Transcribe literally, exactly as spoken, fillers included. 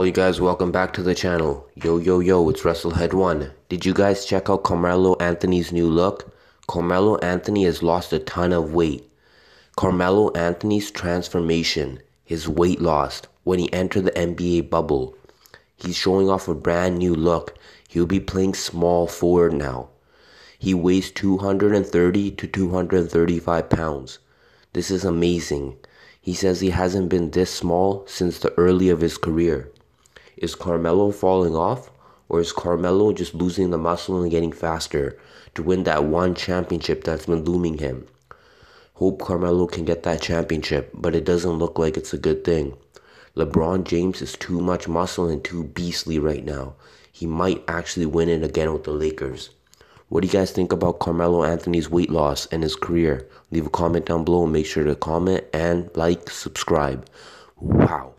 Well, you guys, welcome back to the channel. Yo, yo, yo, it's WrestleHead one. Did you guys check out Carmelo Anthony's new look? Carmelo Anthony has lost a ton of weight. Carmelo Anthony's transformation, his weight loss, when he entered the N B A bubble. He's showing off a brand new look. He'll be playing small forward now. He weighs two hundred thirty to two hundred thirty-five pounds. This is amazing. He says he hasn't been this small since the early of his career. Is Carmelo falling off, or is Carmelo just losing the muscle and getting faster to win that one championship that's been looming him? Hope Carmelo can get that championship, but it doesn't look like it's a good thing. LeBron James is too much muscle and too beastly right now. He might actually win it again with the Lakers. What do you guys think about Carmelo Anthony's weight loss and his career? Leave a comment down below and make sure to comment and like, subscribe. Wow.